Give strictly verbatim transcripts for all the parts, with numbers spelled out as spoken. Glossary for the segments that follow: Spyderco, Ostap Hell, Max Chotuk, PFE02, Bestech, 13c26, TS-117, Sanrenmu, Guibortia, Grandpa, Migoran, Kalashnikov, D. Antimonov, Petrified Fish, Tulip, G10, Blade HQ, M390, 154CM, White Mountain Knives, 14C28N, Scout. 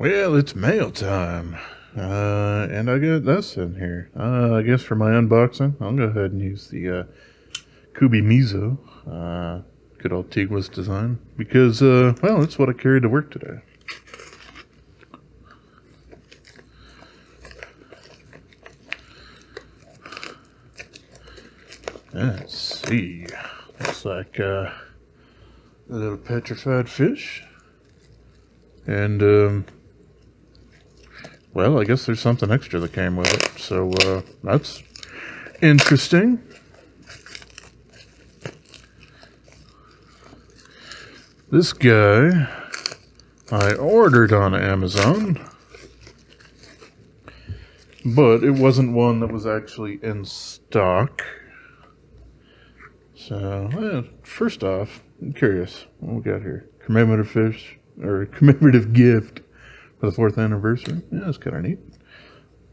Well, it's mail time. Uh, and I got this in here. Uh, I guess for my unboxing, I'll go ahead and use the uh, Kubi Mizo. Uh, good old Tigwa's design. Because, uh, well, that's what I carried to work today. Let's see. Looks like uh, a little petrified fish. And, um, well, I guess there's something extra that came with it. So, uh, that's interesting. This guy I ordered on Amazon, but it wasn't one that was actually in stock. So, well, first off, I'm curious what we got here. Commemorative fish, or commemorative gift for the fourth anniversary. Yeah, that's kind of neat.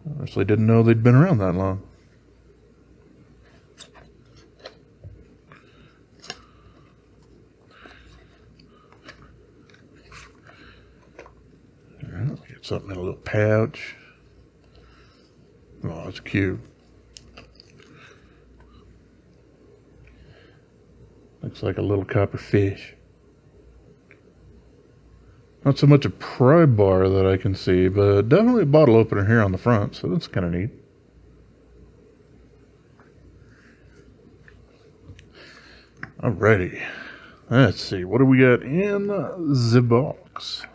I honestly didn't know they'd been around that long. All right, get something in a little pouch. Oh, that's cute. Looks like a little copper fish. Not so much a pry bar that I can see, but definitely a bottle opener here on the front, so that's kind of neat. Alrighty. Let's see, what do we got in the box?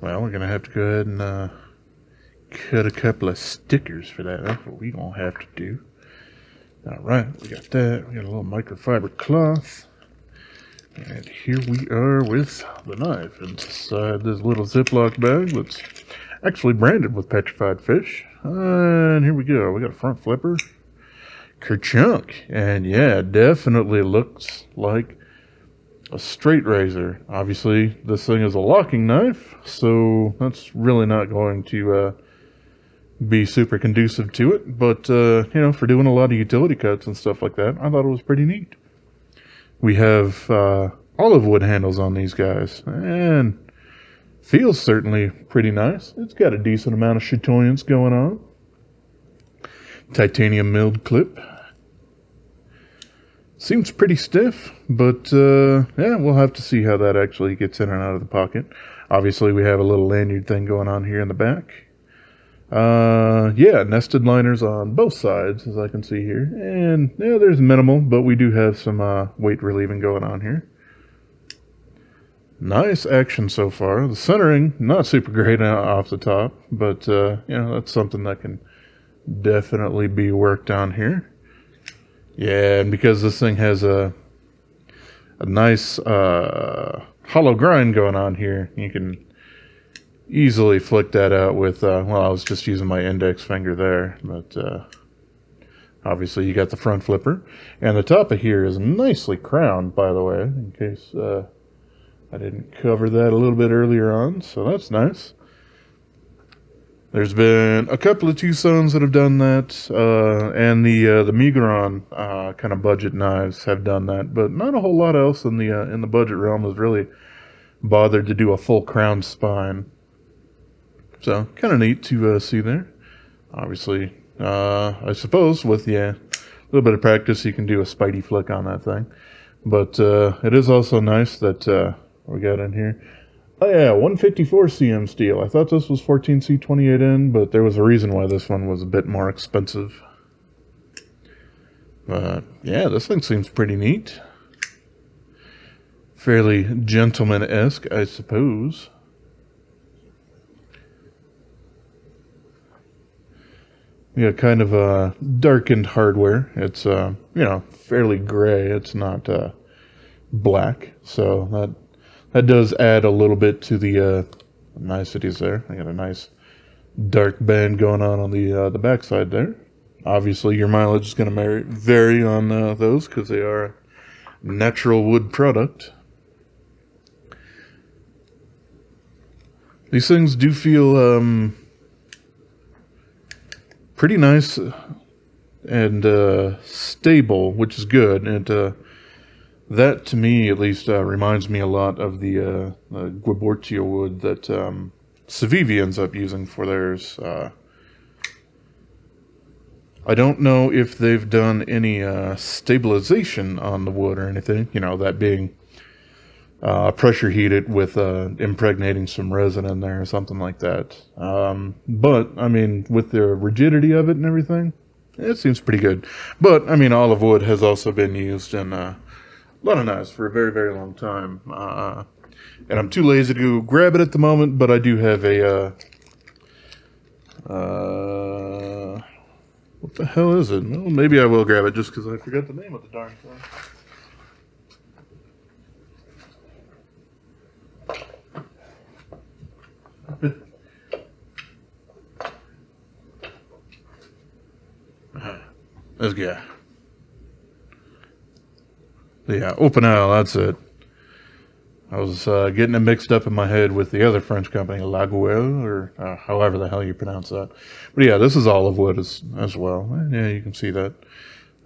Well, we're going to have to go ahead and uh, cut a couple of stickers for that. That's what we're going to have to do. All right, we got that. We got a little microfiber cloth. And here we are with the knife inside this little Ziploc bag that's actually branded with Petrified Fish. And here we go. We got a front flipper. Kerchunk. And yeah, definitely looks like a straight razor. Obviously, this thing is a locking knife, so that's really not going to... Uh, be super conducive to it, but uh, you know, for doing a lot of utility cuts and stuff like that, I thought it was pretty neat. We have uh, olive wood handles on these guys, and feels certainly pretty nice. It's got a decent amount of chatoyance going on. Titanium milled clip. Seems pretty stiff, but uh, yeah, we'll have to see how that actually gets in and out of the pocket. Obviously, we have a little lanyard thing going on here in the back. Uh, yeah, nested liners on both sides, as I can see here. And, yeah, there's minimal, but we do have some uh, weight relieving going on here. Nice action so far. The centering, not super great off the top, but, uh, you know, that's something that can definitely be worked on here. Yeah, and because this thing has a, a nice uh, hollow grind going on here, you can... easily flick that out with, uh, well, I was just using my index finger there, but uh, obviously you got the front flipper. And the top of here is nicely crowned, by the way, in case uh, I didn't cover that a little bit earlier on, so that's nice. There's been a couple of Tucsons that have done that, uh, and the uh, the Migoran uh, kind of budget knives have done that, but not a whole lot else in the, uh, in the budget realm has really bothered to do a full crown spine. So, kind of neat to uh, see there. Obviously, uh, I suppose with yeah, a little bit of practice, you can do a spidey flick on that thing. But uh, it is also nice that uh, we got in here. Oh yeah, one fifty-four C M steel. I thought this was fourteen C twenty-eight N, but there was a reason why this one was a bit more expensive. But yeah, this thing seems pretty neat. Fairly gentleman-esque, I suppose. We got kind of a darkened hardware. It's, uh, you know, fairly gray. It's not uh, black. So that that does add a little bit to the uh, niceties there. I got a nice dark band going on on the, uh, the backside there. Obviously, your mileage is going to vary on uh, those because they are a natural wood product. These things do feel... Um, pretty nice and uh, stable, which is good. It uh, That, to me at least, uh, reminds me a lot of the, uh, the Guibortia wood that um, Civivi ends up using for theirs. Uh, I don't know if they've done any uh, stabilization on the wood or anything, you know, that being uh, pressure heated with uh, impregnating some resin in there or something like that. Um, but, I mean, with the rigidity of it and everything, it seems pretty good. But, I mean, olive wood has also been used in uh, a lot of knives for a very, very long time. Uh, and I'm too lazy to go grab it at the moment, but I do have a... Uh, uh, What the hell is it? Well, maybe I will grab it just because I forgot the name of the darn thing. This guy. Yeah, Open Isle, that's it. I was uh, getting it mixed up in my head with the other French company, Laguiole, or uh, however the hell you pronounce that. But yeah, this is olive wood as, as well. And yeah, you can see that.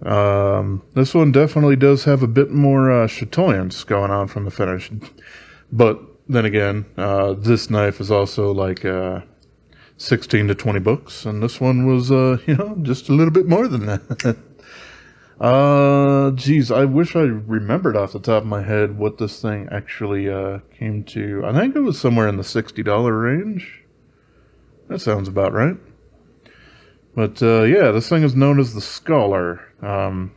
Um, this one definitely does have a bit more uh, chatoyance going on from the finish. But then again, uh, this knife is also like uh, sixteen to twenty bucks, and this one was, uh, you know, just a little bit more than that. Uh, geez, I wish I remembered off the top of my head what this thing actually, uh, came to. I think it was somewhere in the sixty dollar range. That sounds about right. But, uh, yeah, this thing is known as the Scholar. Um,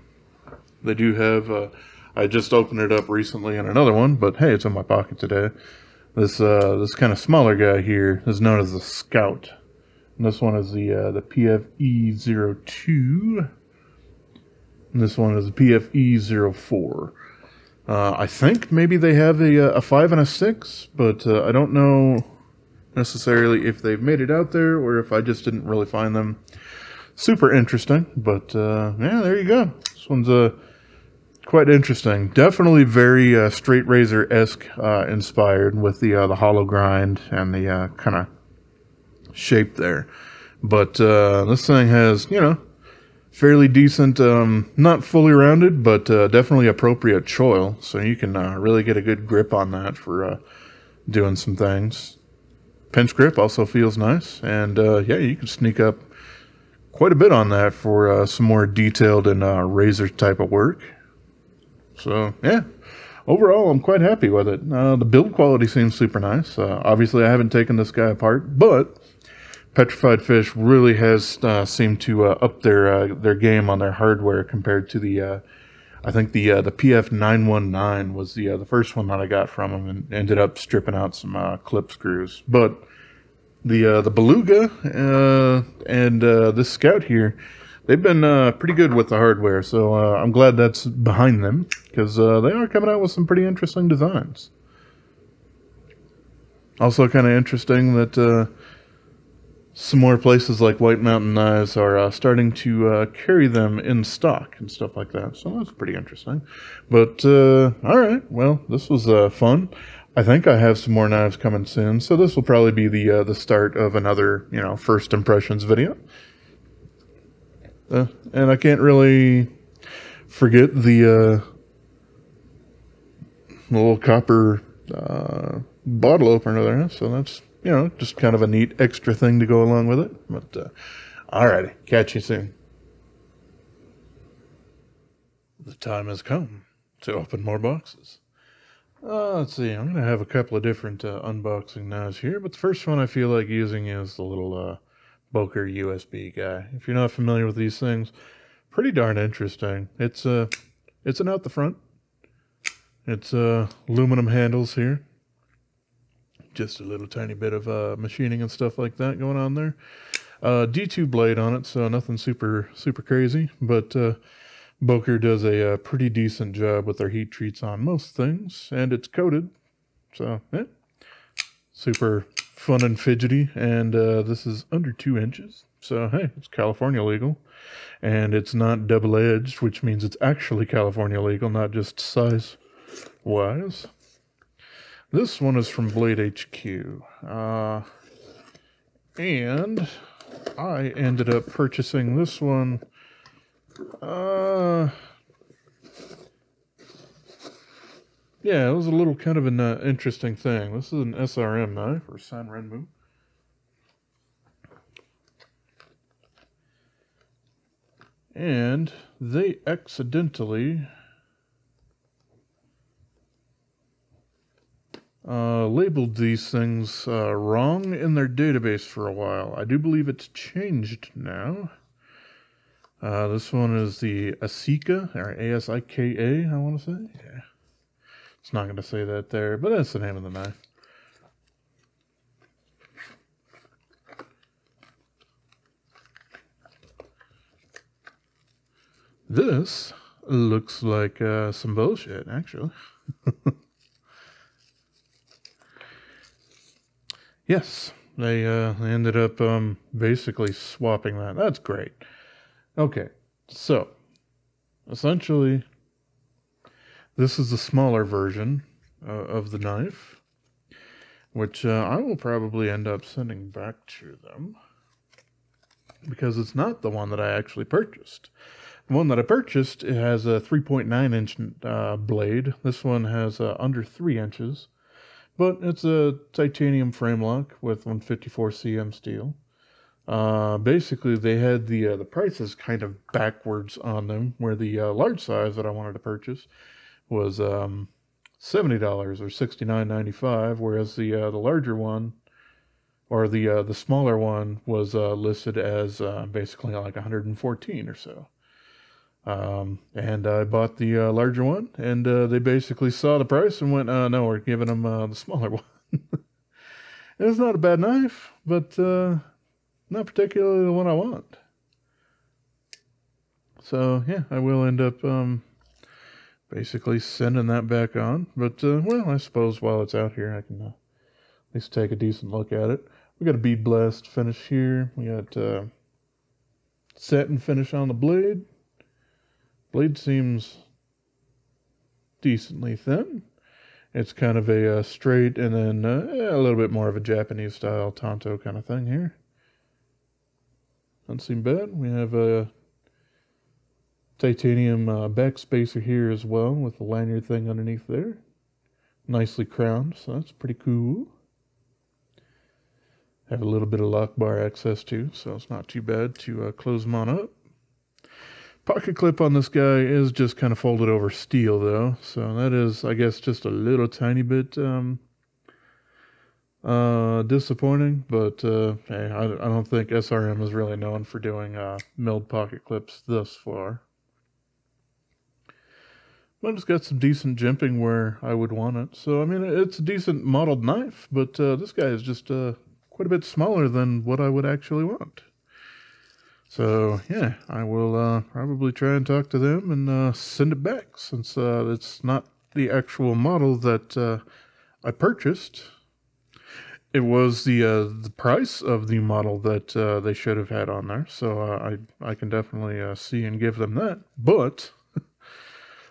they do have, uh, I just opened it up recently in another one, but hey, it's in my pocket today. This, uh, this kind of smaller guy here is known as the Scout. And this one is the, uh, the P F E zero two. This one is P F E zero four. Uh, I think maybe they have a, a five and a six, but uh, I don't know necessarily if they've made it out there or if I just didn't really find them super interesting. But uh, yeah, there you go. This one's uh, quite interesting. Definitely very uh, straight razor-esque uh, inspired with the, uh, the hollow grind and the uh, kind of shape there. But uh, this thing has, you know, fairly decent, um, not fully rounded, but uh, definitely appropriate choil. So you can uh, really get a good grip on that for uh, doing some things. Pinch grip also feels nice. And uh, yeah, you can sneak up quite a bit on that for uh, some more detailed and uh, razor type of work. So yeah, overall I'm quite happy with it. Uh, the build quality seems super nice. Uh, obviously I haven't taken this guy apart, but Petrified Fish really has uh, seemed to uh, up their uh, their game on their hardware compared to the, uh, I think the uh, the P F nine one nine was the uh, the first one that I got from them and ended up stripping out some uh, clip screws. But the uh, the Beluga uh, and uh, this Scout here, they've been uh, pretty good with the hardware, so uh, I'm glad that's behind them because uh, they are coming out with some pretty interesting designs. Also, kind of interesting that. Uh, Some more places like White Mountain Knives are uh, starting to uh, carry them in stock and stuff like that. So that's pretty interesting. But, uh, all right. Well, this was uh, fun. I think I have some more knives coming soon. So this will probably be the uh, the start of another, you know, first impressions video. Uh, and I can't really forget the uh, little copper uh, bottle opener there. So that's... you know, just kind of a neat extra thing to go along with it. But, uh, alrighty, catch you soon. The time has come to open more boxes. Uh, let's see, I'm going to have a couple of different uh, unboxing knives here, but the first one I feel like using is the little uh, Boker U S B guy. If you're not familiar with these things, pretty darn interesting. It's, uh, it's an out the front. It's uh, aluminum handles here. Just a little tiny bit of uh, machining and stuff like that going on there. Uh, D two blade on it, so nothing super, super crazy. But uh, Boker does a, a pretty decent job with their heat treats on most things. And it's coated. So, yeah. Super fun and fidgety. And uh, this is under two inches. So, hey, it's California legal. And it's not double-edged, which means it's actually California legal, not just size-wise. This one is from Blade H Q, uh, and I ended up purchasing this one uh, Yeah, it was a little kind of an uh, interesting thing. This is an S R M knife, or Sanrenmu. And they accidentally uh, labeled these things uh, wrong in their database for a while. I do believe it's changed now. Uh, this one is the Asika, or A S I K A, I want to say. Yeah. It's not going to say that there, but that's the name of the knife. This looks like uh, some bullshit, actually. Yes, they, uh, they ended up um, basically swapping that. That's great. Okay, so essentially this is the smaller version uh, of the knife, which uh, I will probably end up sending back to them because it's not the one that I actually purchased. The one that I purchased, it has a three point nine inch uh, blade. This one has uh, under three inches, but it's a titanium frame lock with one fifty-four C M steel. Uh, basically, they had the uh, the prices kind of backwards on them, where the uh, large size that I wanted to purchase was um, seventy dollars or sixty-nine ninety-five, whereas the uh, the larger one, or the uh, the smaller one, was uh, listed as uh, basically like one hundred fourteen or so. Um, and I bought the uh, larger one, and uh, they basically saw the price and went, uh, no, we're giving them uh, the smaller one. And it's not a bad knife, but uh, not particularly the one I want. So, yeah, I will end up um, basically sending that back on. But, uh, well, I suppose while it's out here, I can uh, at least take a decent look at it. We got a bead blast finish here. We got uh, satin finish on the blade. Blade seems decently thin. It's kind of a uh, straight, and then uh, a little bit more of a Japanese style tanto kind of thing here. Doesn't seem bad. We have a titanium uh, back spacer here as well, with the lanyard thing underneath there. Nicely crowned, so that's pretty cool. Have a little bit of lock bar access too, so it's not too bad to uh, close them on up. Pocket clip on this guy is just kind of folded over steel, though. So that is, I guess, just a little tiny bit um, uh, disappointing. But uh, hey, I, I don't think S R M is really known for doing uh, milled pocket clips thus far. But it's got some decent jimping where I would want it. So, I mean, it's a decent modeled knife, but uh, this guy is just uh, quite a bit smaller than what I would actually want. So, yeah, I will uh, probably try and talk to them and uh, send it back, since uh, it's not the actual model that uh, I purchased. It was the uh, the price of the model that uh, they should have had on there, so uh, I, I can definitely uh, see and give them that. But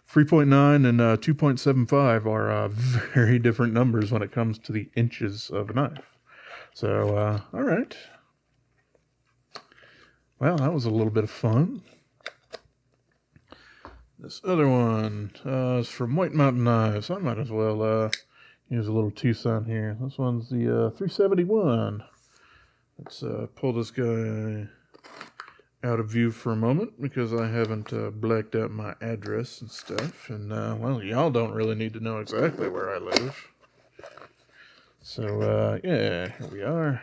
three point nine and uh, two point seven five are uh, very different numbers when it comes to the inches of a knife. So, uh, all right. Well, that was a little bit of fun. This other one uh, is from White Mountain Knives. I might as well uh, use a little Tucson here. This one's the uh, three seventy-one. Let's uh, pull this guy out of view for a moment, because I haven't uh, blacked out my address and stuff. And, uh, well, y'all don't really need to know exactly where I live. So, uh, yeah, here we are.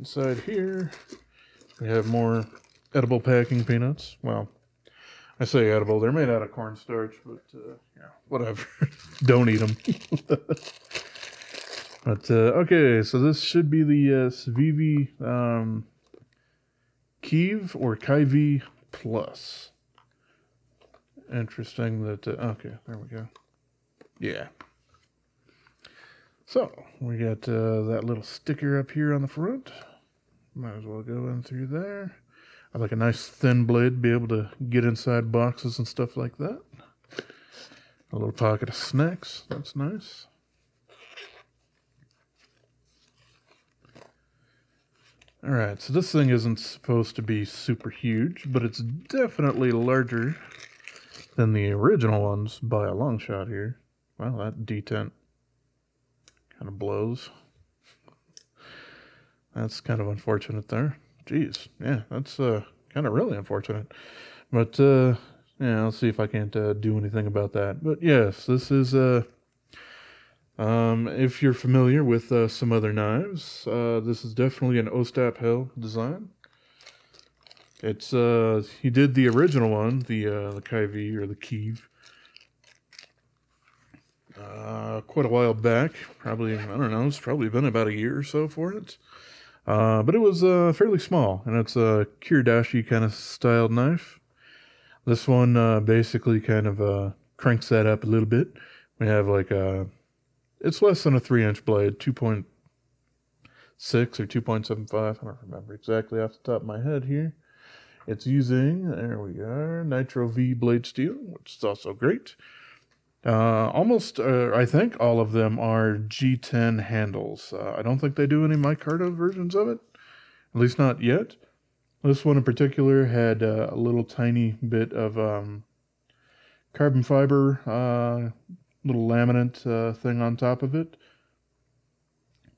Inside here, we have more edible packing peanuts. Well, I say edible. They're made out of cornstarch, but, uh, yeah, whatever. Don't eat them. But, uh, okay, so this should be the uh, Civivi um, Kiev or Kaivi Plus. Interesting that, uh, okay, there we go. Yeah. So, we got uh, that little sticker up here on the front. Might as well go in through there. I like a nice thin blade to be able to get inside boxes and stuff like that. A little pocket of snacks. That's nice. Alright, so this thing isn't supposed to be super huge, but it's definitely larger than the original ones by a long shot here. Well, that detent kind of blows. That's kind of unfortunate there. Jeez, yeah, that's uh, kind of really unfortunate. But, uh, yeah, I'll see if I can't uh, do anything about that. But, yes, this is... Uh, Um, if you're familiar with uh, some other knives, uh, this is definitely an Ostap Hell design. It's, uh, he did the original one, the, uh, the Kaivi or the Kiev, uh, quite a while back. Probably, I don't know, it's probably been about a year or so for it. Uh, but it was, uh, fairly small, and it's a Kiridashi kind of styled knife. This one, uh, basically kind of, uh, cranks that up a little bit. We have like, a it's less than a three inch blade, two point six or two point seven five. I don't remember exactly off the top of my head here. It's using, there we are, Nitro V blade steel, which is also great. Uh, almost, uh, I think all of them are G ten handles. Uh, I don't think they do any micarta versions of it, at least not yet. This one in particular had uh, a little tiny bit of um, carbon fiber uh little laminate uh, thing on top of it,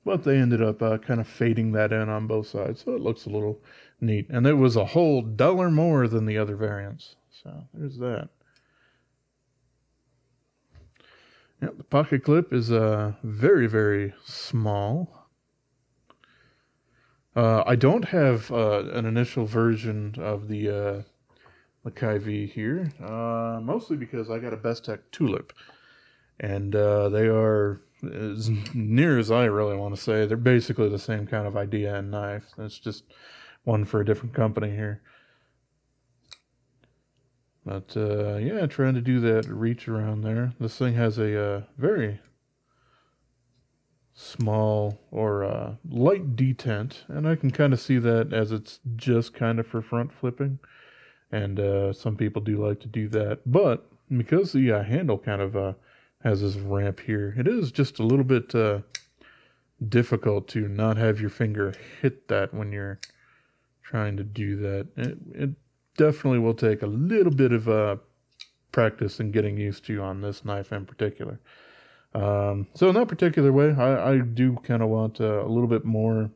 but they ended up uh, kind of fading that in on both sides, so it looks a little neat. And it was a whole dollar more than the other variants, so there's that. Yep, the pocket clip is uh, very, very small. Uh, I don't have uh, an initial version of the uh, the Kaivi here, uh, mostly because I got a Bestech Tulip. And uh, they are, as near as I really want to say, they're basically the same kind of idea and knife. It's just one for a different company here. But, uh, yeah, trying to do that reach around there. This thing has a uh, very small or uh, light detent. And I can kind of see that as it's just kind of for front flipping. And uh, some people do like to do that. But because the uh, handle kind of... Uh, has this ramp here. It is just a little bit uh, difficult to not have your finger hit that when you're trying to do that. It, it definitely will take a little bit of uh, practice and getting used to on this knife in particular. Um, so in that particular way, I, I do kind of want uh, a little bit more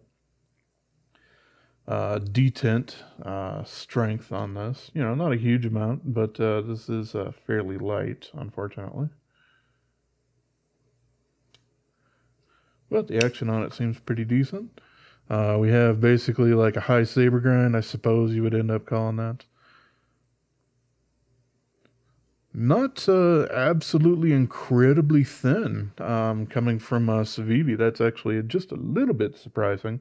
uh, detent uh, strength on this. You know, not a huge amount, but uh, this is uh, fairly light, unfortunately. But the action on it seems pretty decent. Uh, we have basically like a high saber grind, I suppose you would end up calling that. Not uh, absolutely incredibly thin, um, coming from uh, Civivi. That's actually just a little bit surprising.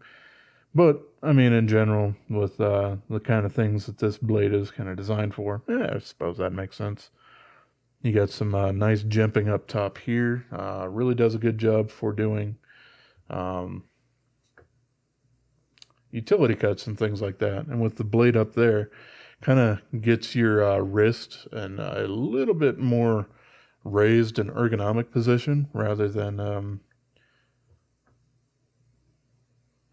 But, I mean, in general, with uh, the kind of things that this blade is kind of designed for, yeah, I suppose that makes sense. You got some uh, nice jimping up top here. Uh, really does a good job for doing... Um, utility cuts and things like that, and with the blade up there, kind of gets your uh, wrist in a little bit more raised and ergonomic position rather than, um,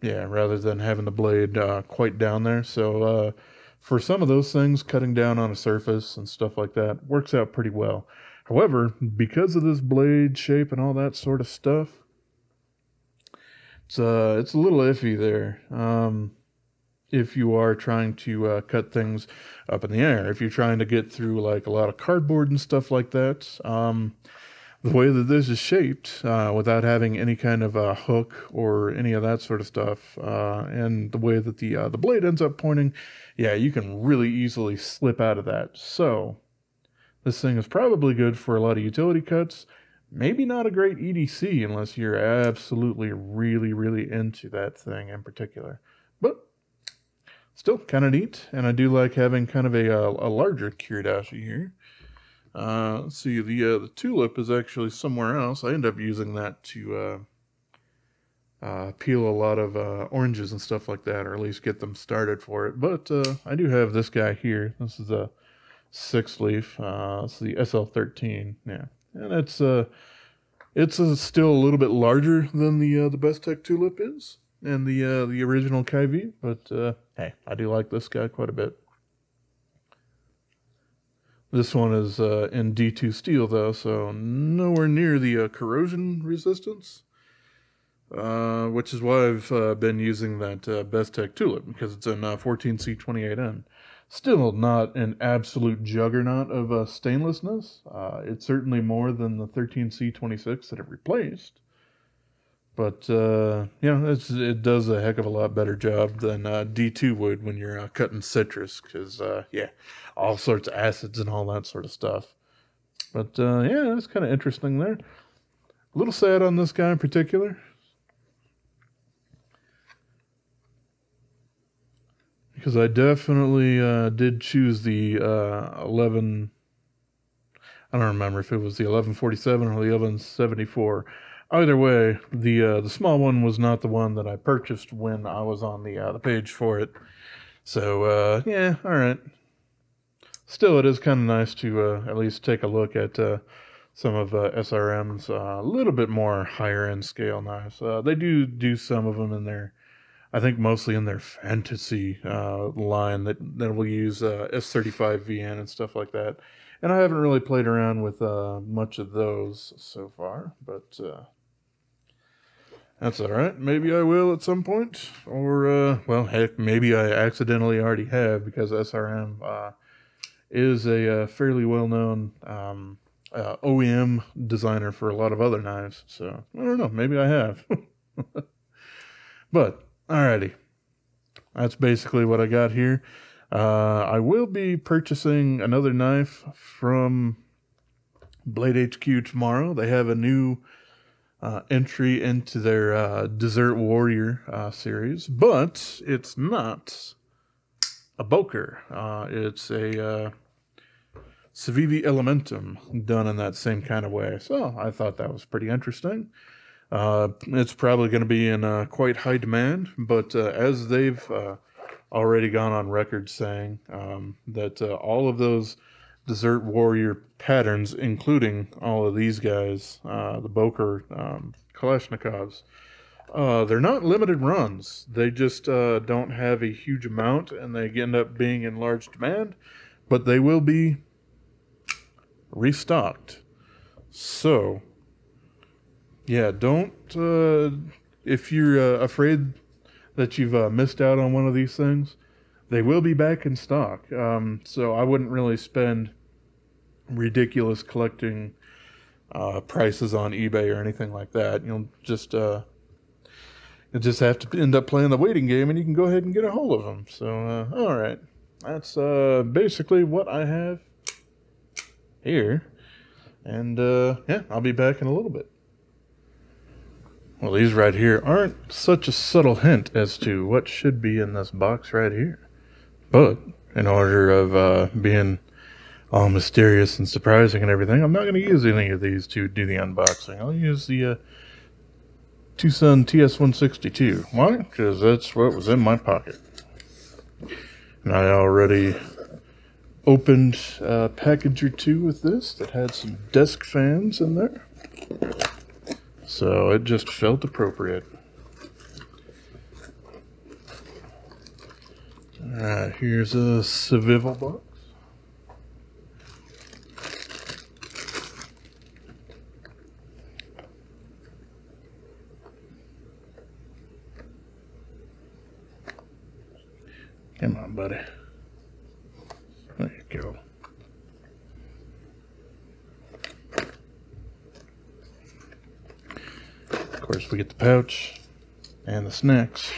yeah, rather than having the blade uh, quite down there. So uh, for some of those things, cutting down on a surface and stuff like that works out pretty well. However, because of this blade shape and all that sort of stuff. It's, uh, it's a little iffy there um, if you are trying to uh, cut things up in the air. If you're trying to get through like a lot of cardboard and stuff like that, um, the way that this is shaped uh, without having any kind of a hook or any of that sort of stuff, uh, and the way that the, uh, the blade ends up pointing, yeah, you can really easily slip out of that. So this thing is probably good for a lot of utility cuts. Maybe not a great E D C unless you're absolutely really, really into that thing in particular. But still kind of neat. And I do like having kind of a, a larger Kiridashi here. Uh, let's see, the, uh, the Tulip is actually somewhere else. I end up using that to uh, uh, peel a lot of uh, oranges and stuff like that, or at least get them started for it. But uh, I do have this guy here. This is a six leaf. Uh, it's the S L thirteen. Yeah. And it's uh, it's uh, still a little bit larger than the uh, the Bestech Tulip is, and the uh, the original Kaivi. But uh, hey, I do like this guy quite a bit. This one is uh, in D two steel, though, so nowhere near the uh, corrosion resistance, uh, which is why I've uh, been using that uh, Bestech Tulip, because it's in uh, fourteen C twenty-eight N. Still not an absolute juggernaut of uh, stainlessness. Uh, it's certainly more than the thirteen C twenty-six that it replaced. But, uh, yeah, it's, it does a heck of a lot better job than uh, D two would when you're uh, cutting citrus. Because, uh, yeah, all sorts of acids and all that sort of stuff. But, uh, yeah, that's kind of interesting there. A little sad on this guy in particular. Because I definitely uh, did choose the uh, eleven... I don't remember if it was the eleven forty-seven or the eleven seventy-four... Either way, the uh, the small one was not the one that I purchased when I was on the uh, the page for it. So, uh, yeah, all right. Still, it is kind of nice to uh, at least take a look at uh, some of uh, S R M's a uh, little bit more higher-end scale knives. Uh, they do do some of them in their, I think mostly in their fantasy uh, line that, that will use uh, S thirty-five V N and stuff like that. And I haven't really played around with uh, much of those so far, but... Uh, That's all right. Maybe I will at some point, or, uh, well, heck, maybe I accidentally already have, because S R M uh, is a uh, fairly well-known um, uh, O E M designer for a lot of other knives, so I don't know. Maybe I have. But, alrighty. That's basically what I got here. Uh, I will be purchasing another knife from Blade H Q tomorrow. They have a new... Uh, entry into their uh, Desert Warrior uh, series, but it's not a Boker. Uh, it's a uh, Civivi Elementum done in that same kind of way. So I thought that was pretty interesting. Uh, it's probably going to be in uh, quite high demand, but uh, as they've uh, already gone on record saying um, that uh, all of those Desert Warrior patterns, including all of these guys, uh, the Boker um, Kalashnikovs. Uh, they're not limited runs. They just uh, don't have a huge amount, and they end up being in large demand, but they will be restocked. So, yeah, don't... Uh, if you're uh, afraid that you've uh, missed out on one of these things, they will be back in stock, um, so I wouldn't really spend ridiculous collecting uh, prices on eBay or anything like that. You'll just uh, you'll just have to end up playing the waiting game, and you can go ahead and get a hold of them. So, uh, all right, that's uh, basically what I have here, and uh, yeah, I'll be back in a little bit. Well, these right here aren't such a subtle hint as to what should be in this box right here. But, in order of uh, being all mysterious and surprising and everything, I'm not going to use any of these to do the unboxing. I'll use the uh, Tucson T S one sixty-two. Why? Because that's what was in my pocket. And I already opened a package or two with this that had some desk fans in there. So it just felt appropriate. Alright, here's a Civivi box. Come on, buddy. There you go. Of course, we get the pouch and the snacks.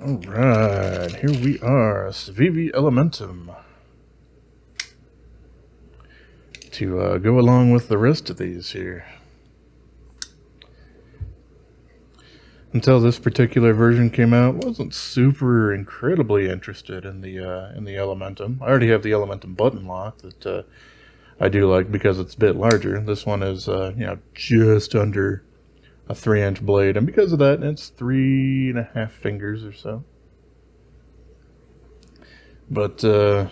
All right, here we are, Civivi Elementum. To uh, go along with the rest of these here. Until this particular version came out, I wasn't super incredibly interested in the uh, in the Elementum. I already have the Elementum button lock that. Uh, I do like because it's a bit larger. This one is, uh, you know, just under a three inch blade. And because of that, it's three and a half fingers or so. But, uh,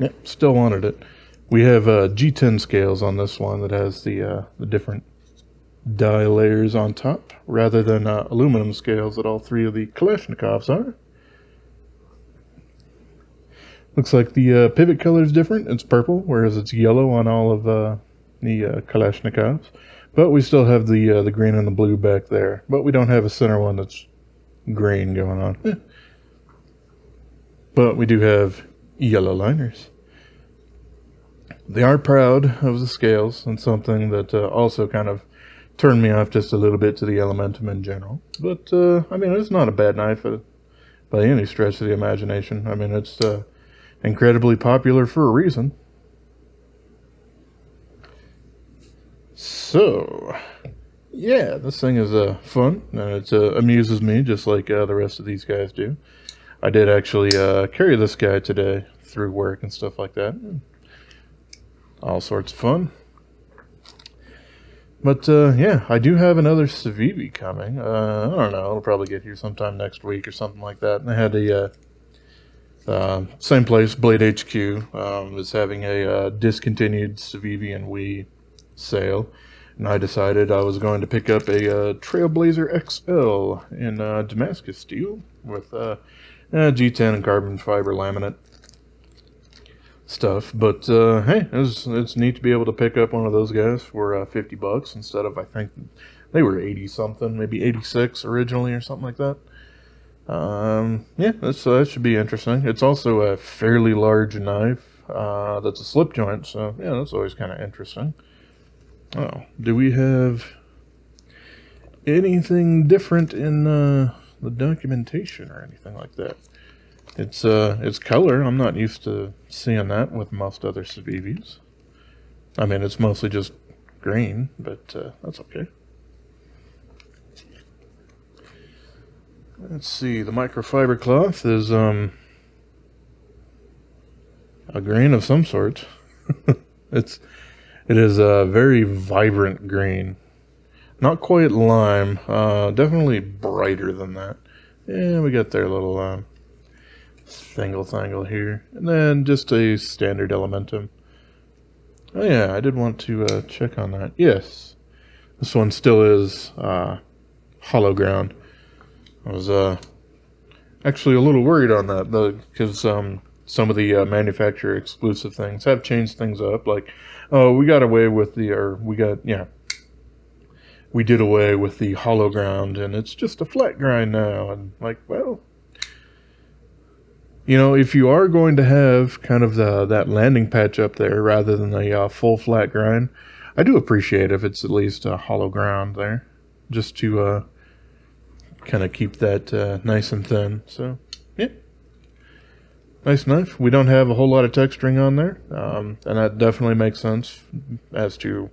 yeah, still wanted it. We have uh, G ten scales on this one that has the, uh, the different die layers on top, rather than uh, aluminum scales that all three of the Kalashnikovs are. Looks like the uh, pivot color is different. It's purple, whereas it's yellow on all of uh, the uh, Kalashnikovs. But we still have the uh, the green and the blue back there. But we don't have a center one that's green going on. Eh. But we do have yellow liners. They are proud of the scales, and something that uh, also kind of turned me off just a little bit to the Elementum in general. But, uh, I mean, it's not a bad knife uh, by any stretch of the imagination. I mean, it's uh, incredibly popular for a reason. So, yeah, this thing is uh, fun, and it uh, amuses me just like uh, the rest of these guys do. I did actually uh, carry this guy today through work and stuff like that. All sorts of fun. But, uh, yeah, I do have another Civivi coming. Uh, I don't know, it'll probably get here sometime next week or something like that. And I had a, uh, uh, same place, Blade H Q, um, is having a uh, discontinued Civivi and Wii sale. And I decided I was going to pick up a uh, TrailBlazer X L in uh, Damascus Steel with uh, uh, G ten and carbon fiber laminate stuff. But uh, hey, it's it's neat to be able to pick up one of those guys for uh, fifty bucks instead of, I think they were eighty something, maybe eighty-six originally or something like that. Um, yeah, that's, uh, that should be interesting. It's also a fairly large knife uh, that's a slip joint, so yeah, that's always kind of interesting. Oh, do we have anything different in uh, the documentation or anything like that? It's uh, it's color. I'm not used to seeing that with most other Civivis. I mean, it's mostly just green, but uh, that's okay. Let's see. The microfiber cloth is um a green of some sort. it's it is a very vibrant green, not quite lime. Uh, definitely brighter than that. Yeah, we got their little lime. Thingle thangle here, and then just a standard Elementum. Oh yeah, I did want to uh, check on that. Yes, this one still is uh, hollow ground. I was uh, actually a little worried on that though, because um, some of the uh, manufacturer exclusive things have changed things up. Like, oh, we got away with the, or we got yeah, we did away with the hollow ground, and it's just a flat grind now. And like, well. You know, if you are going to have kind of the, that landing patch up there rather than the uh, full flat grind, I do appreciate if it's at least a hollow ground there, just to uh, kind of keep that uh, nice and thin. So, yeah, nice knife. We don't have a whole lot of texturing on there, um, and that definitely makes sense as to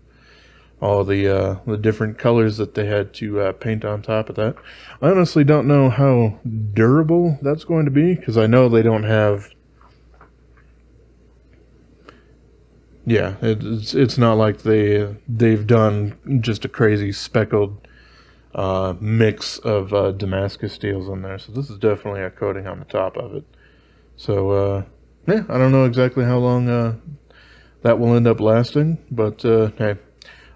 all the uh, the different colors that they had to uh, paint on top of that. I honestly don't know how durable that's going to be, because I know they don't have... Yeah, it, it's, it's not like they, they've done just a crazy speckled uh, mix of uh, Damascus steels in there. So this is definitely a coating on the top of it. So, uh, yeah, I don't know exactly how long uh, that will end up lasting, but uh, hey,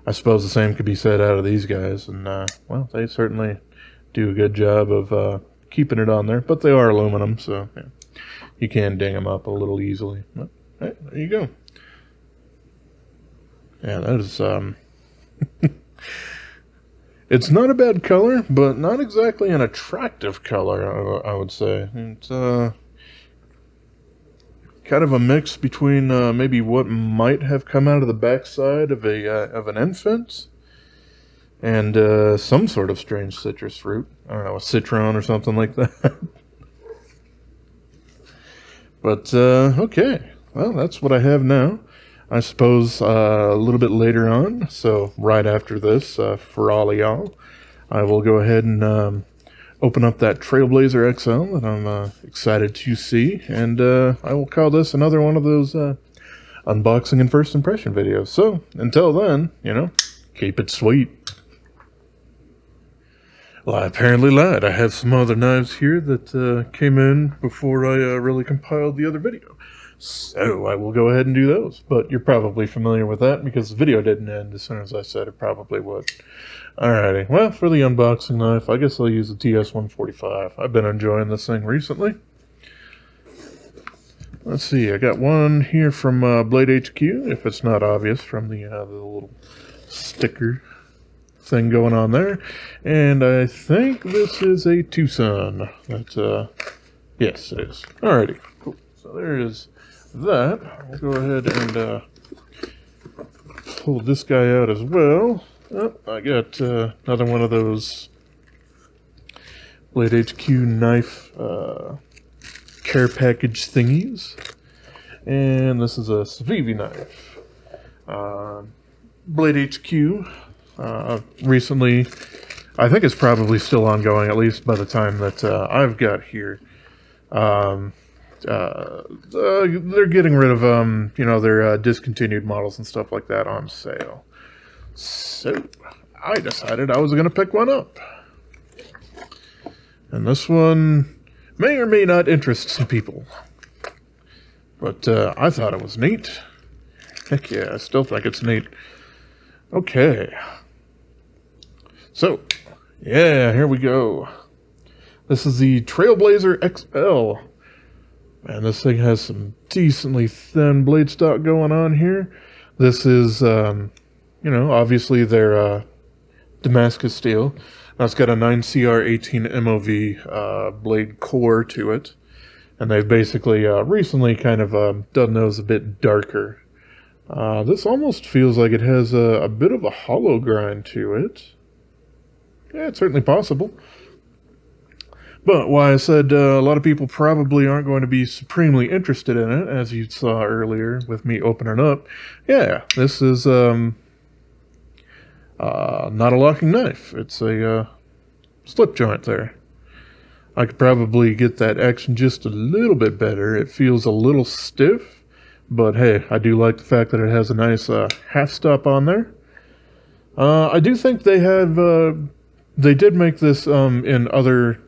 I suppose the same could be said out of these guys, and uh, well, they certainly do a good job of uh, keeping it on there. But they are aluminum, so yeah, you can ding them up a little easily. But, hey, there you go. Yeah, that is. Um, it's not a bad color, but not exactly an attractive color. I, I would say it's uh, kind of a mix between uh, maybe what might have come out of the backside of a uh, of an infant and uh, some sort of strange citrus fruit. I don't know, a citron or something like that. But uh, okay, well, that's what I have now. I suppose uh, a little bit later on, so right after this, uh, for all of y'all, I will go ahead and um, open up that Trailblazer X L that I'm uh, excited to see, and uh, I will call this another one of those uh, unboxing and first impression videos. So, until then, you know, keep it sweet. Well, I apparently lied. I have some other knives here that uh, came in before I uh, really compiled the other video. So, I will go ahead and do those, but you're probably familiar with that because the video didn't end as soon as I said it probably would. Alrighty, well, for the unboxing knife, I guess I'll use the T S one forty-five. I've been enjoying this thing recently. Let's see, I got one here from uh, Blade H Q, if it's not obvious from the, uh, the little sticker thing going on there. And I think this is a Tucson. That's, uh, yes, it is. Alrighty, cool. So there is that. I'll go ahead and uh, pull this guy out as well. Oh, I got uh, another one of those Blade H Q knife uh, care package thingies. And this is a Civivi knife. Uh, Blade H Q uh, recently, I think it's probably still ongoing, at least by the time that uh, I've got here. Um, uh, they're getting rid of, um, you know, their uh, discontinued models and stuff like that on sale. So I decided I was going to pick one up. And this one may or may not interest some people. But uh, I thought it was neat. Heck yeah, I still think it's neat. Okay. So, yeah, here we go. This is the TrailBlazer X L. Man, this thing has some decently thin blade stock going on here. This is... Um, you know, obviously they're uh, Damascus Steel. Now it's got a nine C R eighteen M O V uh, blade core to it. And they've basically uh, recently kind of uh, done those a bit darker. Uh, this almost feels like it has a, a bit of a hollow grind to it. Yeah, it's certainly possible. But why I said uh, a lot of people probably aren't going to be supremely interested in it, as you saw earlier with me opening up. Yeah, this is... Um, Uh, not a locking knife. It's a uh, slip joint there. I could probably get that action just a little bit better. It feels a little stiff, but hey, I do like the fact that it has a nice uh, half stop on there. Uh, I do think they have, uh, they did make this um, in other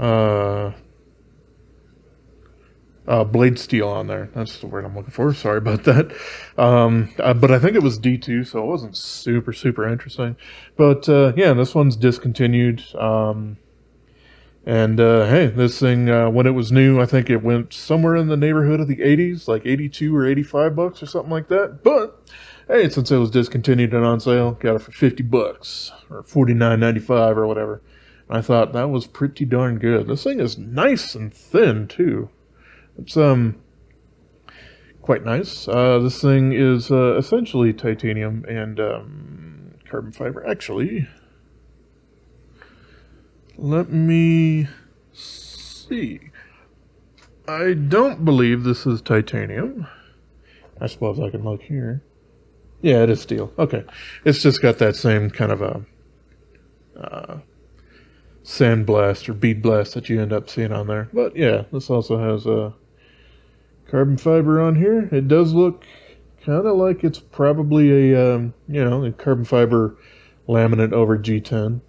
uh, uh, blade steel on there. That's the word I'm looking for. Sorry about that. Um, uh, but I think it was D two, so it wasn't super, super interesting. But uh, yeah, this one's discontinued. Um, and uh, hey, this thing, uh, when it was new, I think it went somewhere in the neighborhood of the eighties, like eighty-two or eighty-five bucks or something like that. But hey, since it was discontinued and on sale, got it for fifty bucks or forty-nine ninety-five or whatever. And I thought that was pretty darn good. This thing is nice and thin, too. It's um quite nice. Uh, this thing is uh, essentially titanium and um, carbon fiber. Actually, let me see. I don't believe this is titanium. I suppose I can look here. Yeah, it is steel. Okay, it's just got that same kind of a uh, sandblast or bead blast that you end up seeing on there. But yeah, this also has a. Uh, carbon fiber on here. It does look kind of like it's probably a, um, you know, a carbon fiber laminate over G ten.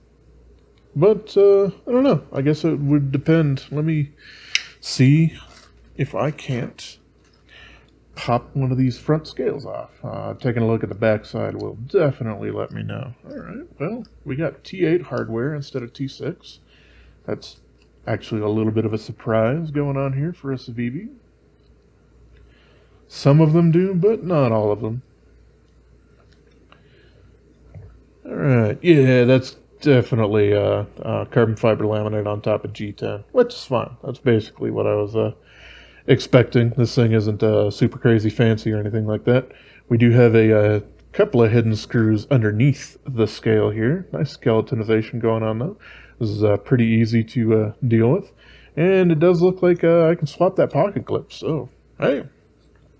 But, uh, I don't know. I guess it would depend. Let me see if I can't pop one of these front scales off. Uh, taking a look at the back side will definitely let me know. All right, well, we got T eight hardware instead of T six. That's actually a little bit of a surprise going on here for a Civivi. Some of them do, but not all of them. Alright, yeah, that's definitely uh, uh, carbon fiber laminate on top of G ten, which is fine. That's basically what I was uh, expecting. This thing isn't uh, super crazy fancy or anything like that. We do have a, a couple of hidden screws underneath the scale here. Nice skeletonization going on, though. This is uh, pretty easy to uh, deal with. And it does look like uh, I can swap that pocket clip, so hey.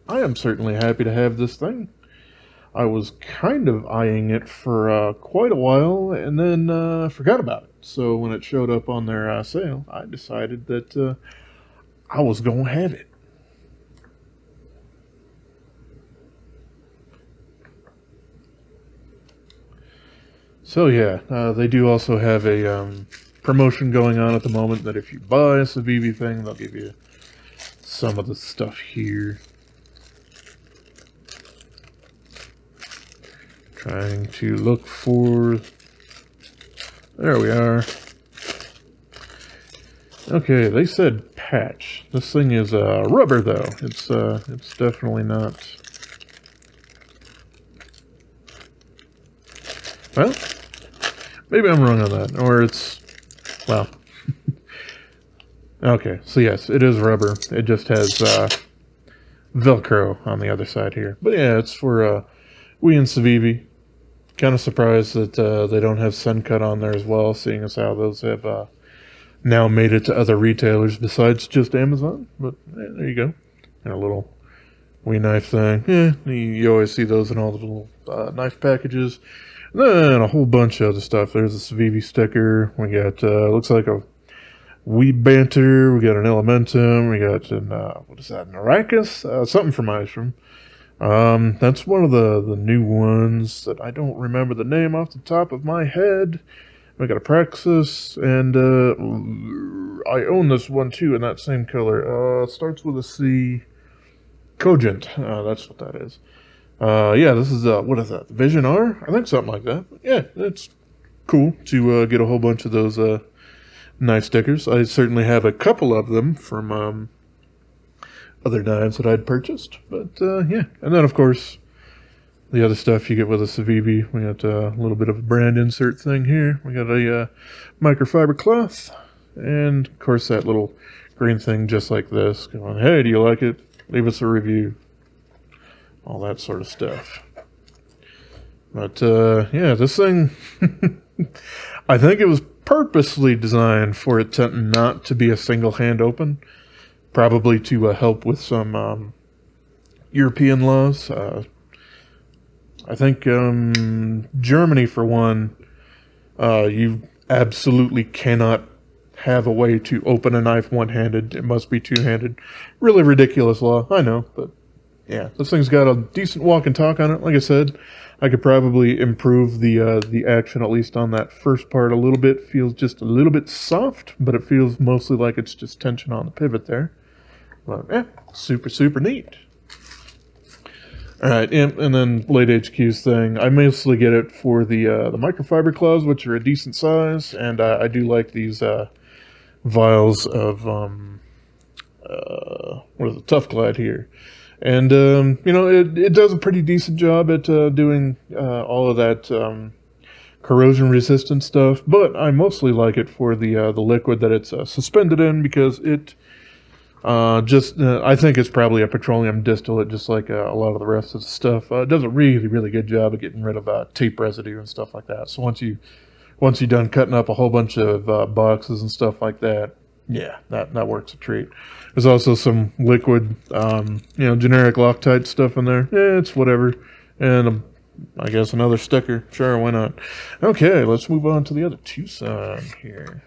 I am certainly happy to have this thing. I was kind of eyeing it for uh, quite a while and then uh, forgot about it. So when it showed up on their uh, sale, I decided that uh, I was going to have it. So yeah, uh, they do also have a um, promotion going on at the moment that if you buy a Civivi thing, they'll give you some of the stuff here. Trying to look for... There we are. Okay, they said patch. This thing is uh, rubber, though. It's uh, it's definitely not. Well, maybe I'm wrong on that, or it's, well. Okay, so yes, it is rubber. It just has uh, Velcro on the other side here. But yeah, it's for uh, we and Civivi. Kind of surprised that uh, they don't have Suncut on there as well, seeing as how those have uh, now made it to other retailers besides just Amazon. But yeah, there you go. And a little wee knife thing. Yeah, you always see those in all the little uh, knife packages. And then a whole bunch of other stuff. There's a Civivi sticker. We got, uh, looks like a Wee Banter. We got an Elementum. We got an, uh, what is that, an Arrakis? Uh, something from Ishram. Um, that's one of the, the new ones that I don't remember the name off the top of my head. We got a Praxis, and uh, I own this one too in that same color. Uh, starts with a C. Cogent. Uh, that's what that is. Uh, yeah, this is, uh, what is that, Vision R? I think something like that. But yeah, it's cool to uh, get a whole bunch of those uh, knife stickers. I certainly have a couple of them from um, other knives that I'd purchased. But uh, yeah, and then of course the other stuff you get with a Civivi. We got uh, a little bit of a brand insert thing here. We got a uh, microfiber cloth, and of course that little green thing just like this. Going, hey, do you like it? Leave us a review. All that sort of stuff. But uh, yeah, this thing, I think it was purposely designed for it to not to be a single hand open, probably to uh, help with some um, European laws. Uh, I think um, Germany, for one, uh, you absolutely cannot have a way to open a knife one-handed. It must be two-handed. Really ridiculous law, I know, but yeah, this thing's got a decent walk and talk on it. Like I said, I could probably improve the uh, the action, at least on that first part, a little bit. Feels just a little bit soft, but it feels mostly like it's just tension on the pivot there. But yeah, super, super neat. All right, and, and then Blade H Q's thing. I mostly get it for the uh, the microfiber claws, which are a decent size, and uh, I do like these uh, vials of um, uh, what is it, Tough Glide here. And, um, you know, it, it does a pretty decent job at uh, doing uh, all of that um, corrosion-resistant stuff, but I mostly like it for the uh, the liquid that it's uh, suspended in, because it uh, just, uh, I think it's probably a petroleum distillate, just like uh, a lot of the rest of the stuff. Uh, it does a really, really good job of getting rid of uh, tape residue and stuff like that. So once, you, once you're done cutting up a whole bunch of uh, boxes and stuff like that, yeah, that, that works a treat. There's also some liquid, um, you know, generic Loctite stuff in there. Yeah, it's whatever. And um, I guess another sticker. Sure, why not? Okay, let's move on to the other Tucson here.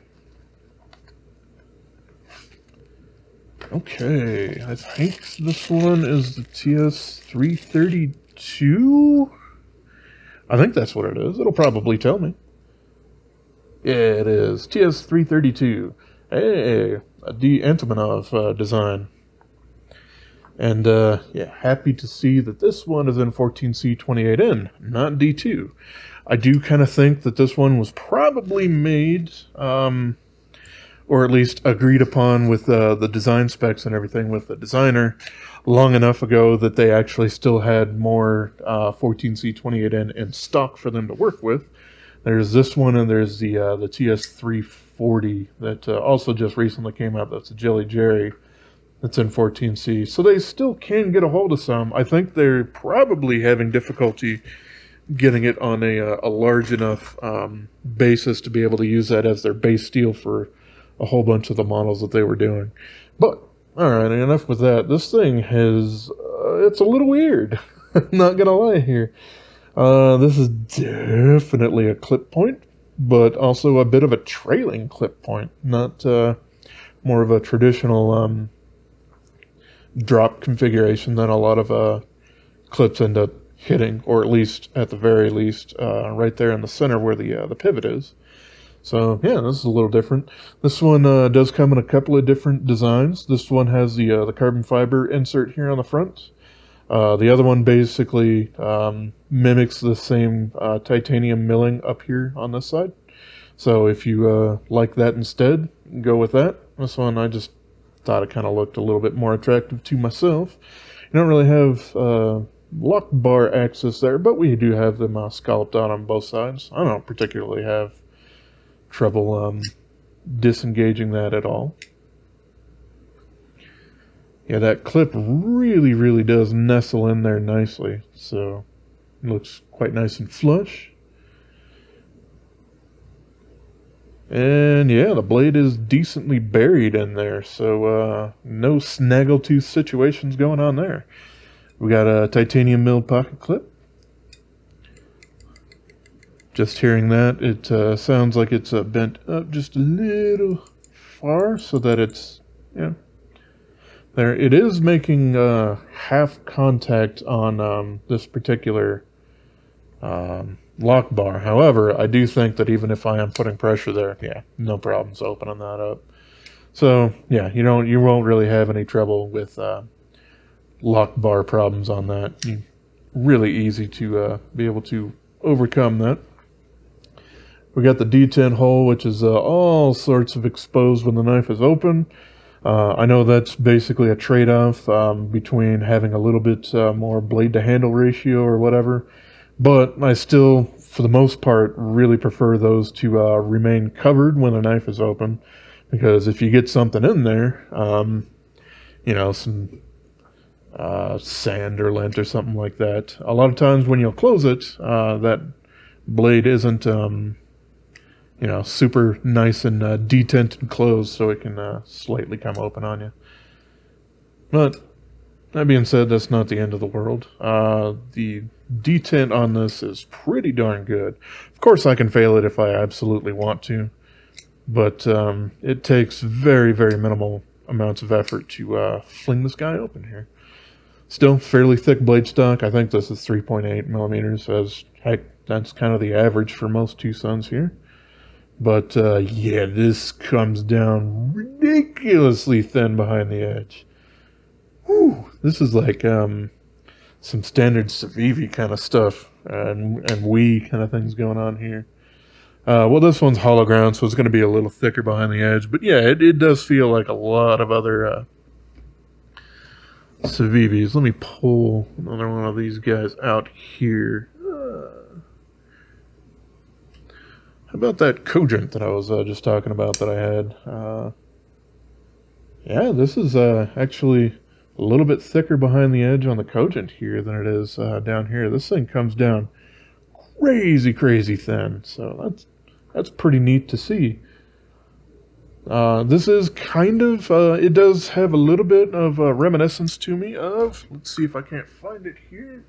Okay, I think this one is the T S three thirty-two? I think that's what it is. It'll probably tell me. Yeah, it is. T S three thirty-two. Hey, a D. Antimonov uh, design. And, uh, yeah, happy to see that this one is in fourteen C twenty-eight N, not D two. I do kind of think that this one was probably made, um, or at least agreed upon with uh, the design specs and everything with the designer long enough ago that they actually still had more uh, fourteen C twenty-eight N in stock for them to work with. There's this one, and there's the uh, the T S three forty that uh, also just recently came out. That's a Jelly Jerry. That's in fourteen C. So they still can get a hold of some. I think they're probably having difficulty getting it on a, uh, a large enough um, basis to be able to use that as their base steel for a whole bunch of the models that they were doing. But, all right, enough with that. This thing has, uh, it's a little weird. Not going to lie here. Uh, this is definitely a clip point, but also a bit of a trailing clip point, not uh, more of a traditional um, drop configuration that a lot of uh, clips end up hitting, or at least, at the very least, uh, right there in the center where the, uh, the pivot is. So, yeah, this is a little different. This one uh, does come in a couple of different designs. This one has the, uh, the carbon fiber insert here on the front. Uh, the other one basically um, mimics the same uh, titanium milling up here on this side. So if you uh, like that instead, go with that. This one I just thought it kind of looked a little bit more attractive to myself. You don't really have uh, lock bar access there, but we do have them uh, scalloped out on both sides. I don't particularly have trouble um, disengaging that at all. Yeah, that clip really, really does nestle in there nicely, so it looks quite nice and flush. And yeah, the blade is decently buried in there, so uh, no snaggletooth situations going on there. We got a titanium milled pocket clip. Just hearing that, it uh, sounds like it's uh, bent up just a little far, so that it's, yeah. There, it is making uh, half contact on um, this particular um, lock bar. However, I do think that even if I am putting pressure there, yeah, no problems opening that up. So yeah, you don't, you won't really have any trouble with uh, lock bar problems on that. Mm. Really easy to uh, be able to overcome that. We got the D ten hole, which is uh, all sorts of exposed when the knife is open. Uh, I know that's basically a trade-off um, between having a little bit uh, more blade-to-handle ratio or whatever, but I still, for the most part, really prefer those to uh, remain covered when the knife is open, because if you get something in there, um, you know, some uh, sand or lint or something like that, a lot of times when you'll close it, uh, that blade isn't... Um, you know, super nice and uh, detented closed, so it can uh, slightly come open on you. But that being said, that's not the end of the world. Uh, the detent on this is pretty darn good. Of course, I can fail it if I absolutely want to, but um, it takes very, very minimal amounts of effort to uh, fling this guy open here. Still fairly thick blade stock. I think this is three point eight millimeters. As heck, that's kind of the average for most TwoSuns here. But, uh, yeah, this comes down ridiculously thin behind the edge. Whew, this is like, um, some standard Civivi kind of stuff, uh, and, and Wii kind of things going on here. Uh, well, this one's hollow ground, so it's going to be a little thicker behind the edge, but yeah, it, it does feel like a lot of other, uh, Civivis. Let me pull another one of these guys out here. How about that Cogent that I was uh, just talking about that I had? Uh, yeah, this is uh, actually a little bit thicker behind the edge on the Cogent here than it is uh, down here. This thing comes down crazy, crazy thin, so that's that's pretty neat to see. Uh, this is kind of, uh, it does have a little bit of uh, reminiscence to me of, let's see if I can't find it here.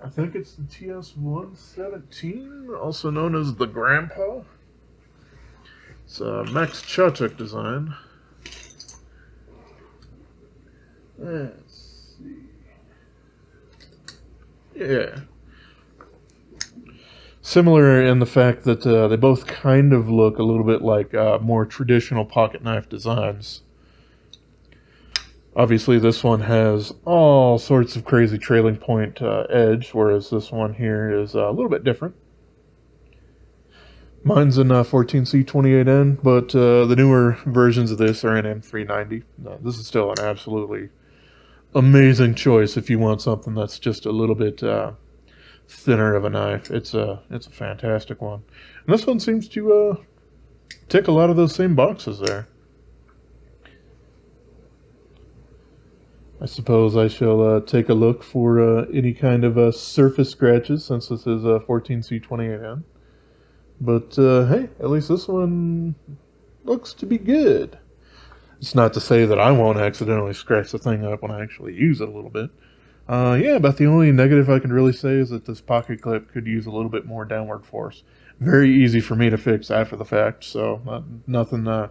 I think it's the T S one seventeen, also known as the Grandpa. It's a Max Chotuk design. Let's see. Yeah. Similar in the fact that uh, they both kind of look a little bit like uh, more traditional pocket knife designs. Obviously, this one has all sorts of crazy trailing point uh, edge, whereas this one here is uh, a little bit different. Mine's in uh, fourteen C twenty-eight N, but uh, the newer versions of this are in M three ninety. No, this is still an absolutely amazing choice if you want something that's just a little bit uh, thinner of a knife. It's a, it's a fantastic one. And this one seems to uh, tick a lot of those same boxes there. I suppose I shall uh, take a look for uh, any kind of uh, surface scratches, since this is a fourteen C twenty-eight N. But uh, hey, at least this one looks to be good. It's not to say that I won't accidentally scratch the thing up when I actually use it a little bit. Uh, yeah, about the only negative I can really say is that this pocket clip could use a little bit more downward force. Very easy for me to fix after the fact, so not, nothing... Uh,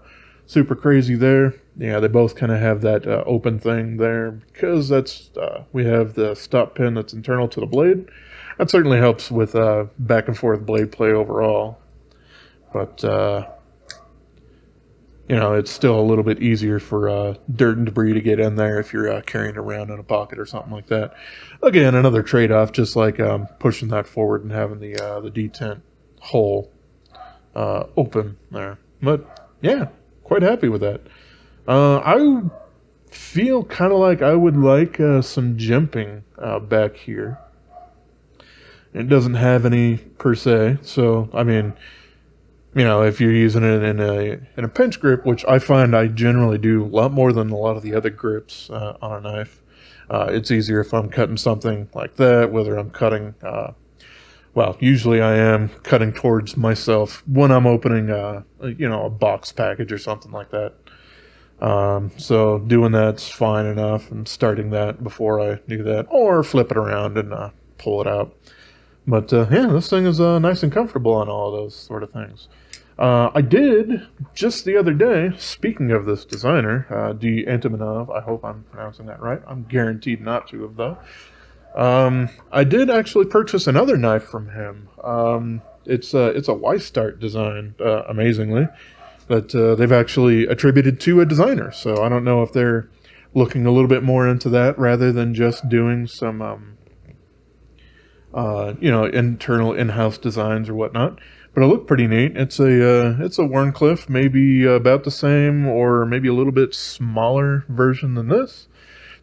super crazy there. Yeah, they both kind of have that uh, open thing there because that's uh, we have the stop pin that's internal to the blade. That certainly helps with uh, back and forth blade play overall. But uh, you know, it's still a little bit easier for uh, dirt and debris to get in there if you're uh, carrying around in a pocket or something like that. Again, another trade-off, just like um, pushing that forward and having the uh, the detent hole uh, open there. But yeah. Quite happy with that. Uh, I feel kind of like I would like uh, some jimping uh, back here. It doesn't have any per se, so I mean, you know, if you're using it in a in a pinch grip, which I find I generally do a lot more than a lot of the other grips uh, on a knife, uh, it's easier if I'm cutting something like that. Whether I'm cutting, uh, well, usually I am cutting towards myself when I'm opening, a, you know, a box package or something like that. Um, so doing that's fine enough. I'm starting that before I do that, or flip it around and uh, pull it out. But uh, yeah, this thing is uh, nice and comfortable on all of those sort of things. Uh, I did, just the other day, speaking of this designer, uh, D. Antimonov, I hope I'm pronouncing that right. I'm guaranteed not to have, though. Um, I did actually purchase another knife from him. Um, it's, uh, it's a Y-Start design, uh, amazingly, that uh, they've actually attributed to a designer. So I don't know if they're looking a little bit more into that rather than just doing some... Um, Uh, you know, internal in-house designs or whatnot, but it looked pretty neat. It's a uh, it's a Wharncliffe, maybe about the same or maybe a little bit smaller version than this.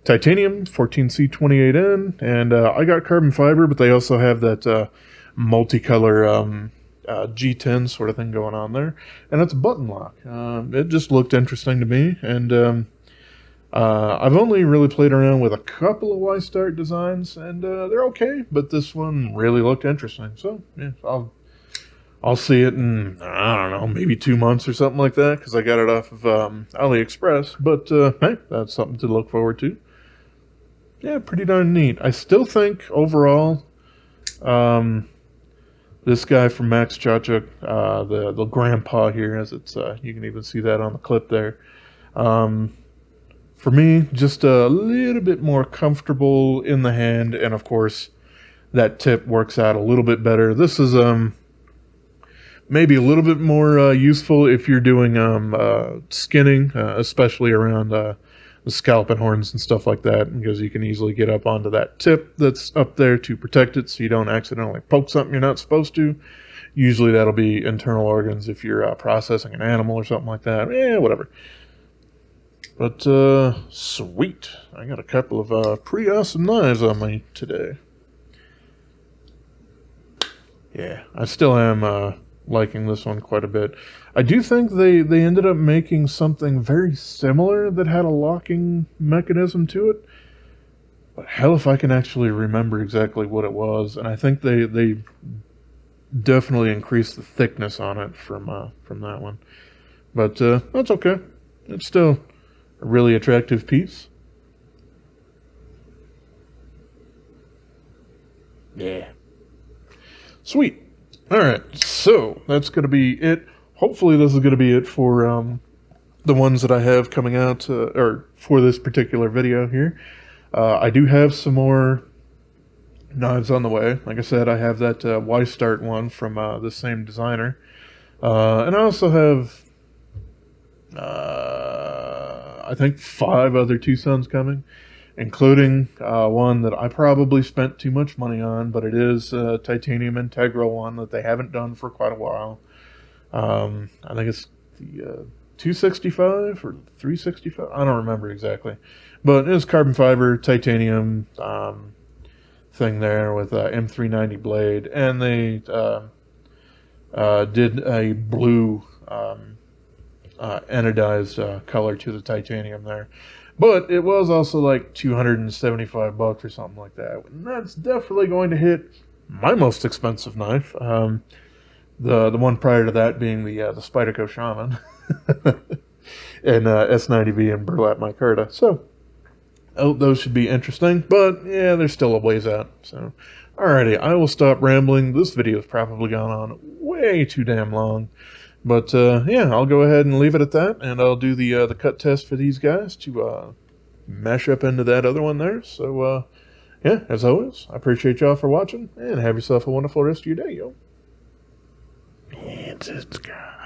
Titanium, fourteen C twenty-eight N, and uh, I got carbon fiber, but they also have that uh, multicolor um, uh, G ten sort of thing going on there, and it's a button lock. Uh, it just looked interesting to me, and um, Uh, I've only really played around with a couple of Y-Start designs, and uh, they're okay, but this one really looked interesting. So, yeah, I'll I'll see it in, I don't know, maybe two months or something like that, because I got it off of um, AliExpress. But, uh, hey, that's something to look forward to. Yeah, pretty darn neat. I still think, overall, um, this guy from Max Chotuk, uh, the, the Grandpa here, as it's uh, you can even see that on the clip there, um... for me, just a little bit more comfortable in the hand, and of course, that tip works out a little bit better. This is um, maybe a little bit more uh, useful if you're doing um, uh, skinning, uh, especially around uh, the scalp and horns and stuff like that, because you can easily get up onto that tip that's up there to protect it so you don't accidentally poke something you're not supposed to. Usually that'll be internal organs if you're uh, processing an animal or something like that. Yeah, whatever. But, uh, sweet. I got a couple of, uh, pretty awesome knives on me today. Yeah, I still am, uh, liking this one quite a bit. I do think they, they ended up making something very similar that had a locking mechanism to it. But hell if I can actually remember exactly what it was. And I think they, they definitely increased the thickness on it from, uh, from that one. But, uh, that's okay. It's still... a really attractive piece. Yeah. Sweet. Alright, so that's going to be it. Hopefully this is going to be it for um, the ones that I have coming out, uh, or for this particular video here. Uh, I do have some more knives on the way. Like I said, I have that uh, Y-Start one from uh, the same designer. Uh, and I also have... Uh, I think five other TwoSuns coming, including uh, one that I probably spent too much money on, but it is a titanium integral one that they haven't done for quite a while. Um, I think it's the uh, two sixty-five or three sixty-five. I don't remember exactly, but it's carbon fiber titanium um, thing there with uh, M three ninety blade, and they uh, uh, did a blue. Um, Uh, anodized uh, color to the titanium there, but it was also like two hundred seventy-five bucks or something like that, and that's definitely going to hit my most expensive knife, um, the the one prior to that being the uh, the Spyderco Shaman and uh, S ninety V and Burlap Micarta. So oh, those should be interesting, but yeah, they're still a ways out. So alrighty, I will stop rambling. This video has probably gone on way too damn long. But, uh, yeah, I'll go ahead and leave it at that, and I'll do the uh, the cut test for these guys to uh, mash up into that other one there. So, uh, yeah, as always, I appreciate y'all for watching, and have yourself a wonderful rest of your day, yo. It's, it's